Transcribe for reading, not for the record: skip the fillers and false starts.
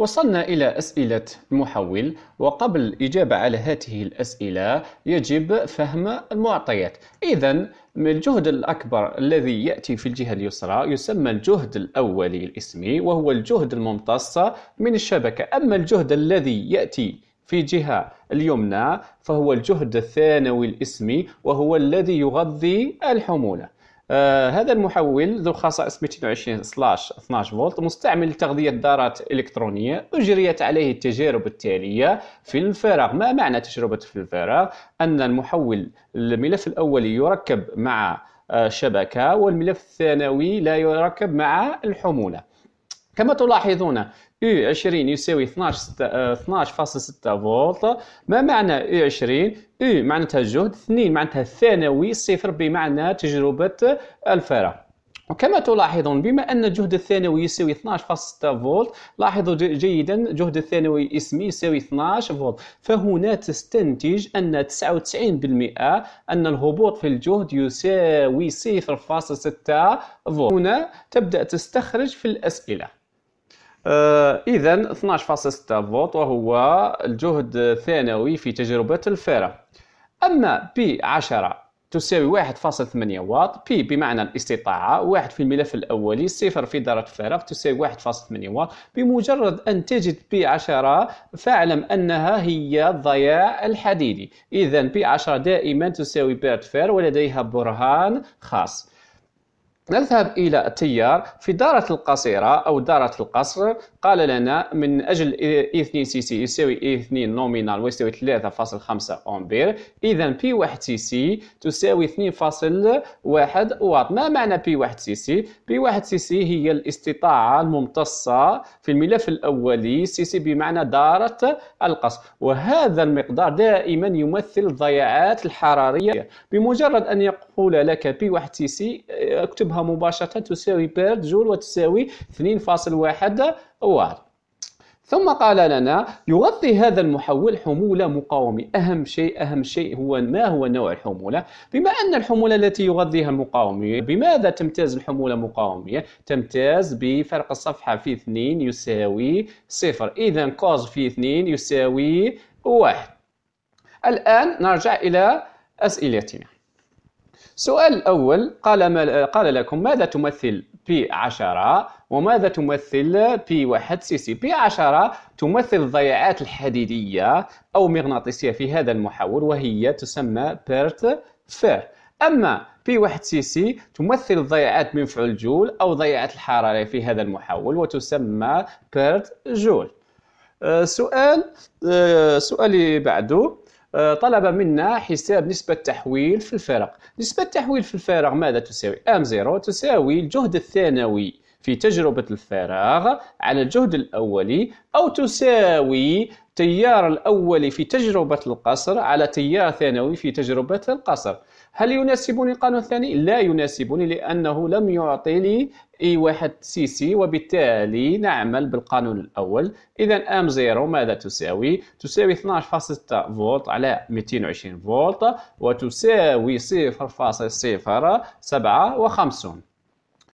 وصلنا إلى أسئلة المحول، وقبل الإجابة على هذه الأسئلة يجب فهم المعطيات. إذن الجهد الأكبر الذي يأتي في الجهة اليسرى يسمى الجهد الأولي الاسمي، وهو الجهد الممتص من الشبكة. أما الجهد الذي يأتي في جهة اليمنى فهو الجهد الثانوي الاسمي، وهو الذي يغذي الحمولة. هذا المحول ذو خصائص 220/12 فولت مستعمل لتغذية دارات إلكترونية، أجريت عليه التجارب التالية في الفراغ. ما معنى تجربة في الفراغ؟ أن المحول الملف الأولي يركب مع شبكة، والملف الثانوي لا يركب مع الحمولة. كما تلاحظون U20 يساوي 12.6 فولت. ما معنى U20؟ U معناتها الجهد، 2 معناتها الثانوي، 0 بمعنى تجربة الفراغ. وكما تلاحظون بما أن الجهد الثانوي يساوي 12.6 فولت، لاحظوا جيدا الجهد الثانوي الاسمي يساوي 12 فولت، فهنا تستنتج أن 99% أن الهبوط في الجهد يساوي 0.6 فولت. هنا تبدأ تستخرج في الأسئلة. إذن 12.6 فولت وهو الجهد الثانوي في تجربة الفراغ. أما P10 تساوي 1.8 واط، P بمعنى الاستطاعة، 1 في الملف الأولي، 0 في دارة الفراغ تساوي 1.8 واط. بمجرد أن تجد P10 فاعلم أنها هي الضياع الحديدي. إذن P10 دائما تساوي بيرتفير ولديها برهان خاص. نذهب إلى التيار. في دارة القصيرة أو دارة القصر قال لنا من أجل E2 CC يساوي E2 نومينال ويساوي 3.5 أمبير. إذن P1 CC تساوي 2.1 واط. ما معنى P1 CC؟ P1 CC هي الاستطاعة الممتصة في الملف الأولي CC بمعنى دارة القصر، وهذا المقدار دائما يمثل الضياعات الحرارية. بمجرد أن يقول لك P1 CC اكتبها مباشرة، تساوي بيرد جول وتساوي 2.1 واط. ثم قال لنا يغطي هذا المحول حمولة مقاومة. أهم شيء هو ما هو نوع الحمولة. بما أن الحمولة التي يغذيها المقاومة، بماذا تمتاز الحمولة المقاومة؟ تمتاز بفرق الصفحة في 2 يساوي 0. إذا كوز في 2 يساوي 1. الآن نرجع إلى أسئلتنا. السؤال الأول قال لكم ماذا تمثل P10 وماذا تمثل P1 CC. P10 تمثل الضياعات الحديدية أو مغناطيسية في هذا المحول، وهي تسمى بيرت فير. أما P1 CC تمثل الضياعات منفعل جول أو ضياعات الحرارة في هذا المحول، وتسمى بيرت جول. سؤالي بعده طلب منا حساب نسبة تحويل في الفراغ. نسبة تحويل في الفراغ ماذا تساوي؟ M0 تساوي الجهد الثانوي في تجربة الفراغ على الجهد الأولي، أو تساوي تيار الأولي في تجربة القصر على تيار ثانوي في تجربة القصر. هل يناسبني القانون الثاني؟ لا يناسبني، لأنه لم يعطي لي E1 CC، وبالتالي نعمل بالقانون الأول. إذا M0 ماذا تساوي؟ تساوي 12.6 فولت على 220 فولت، وتساوي 0.057.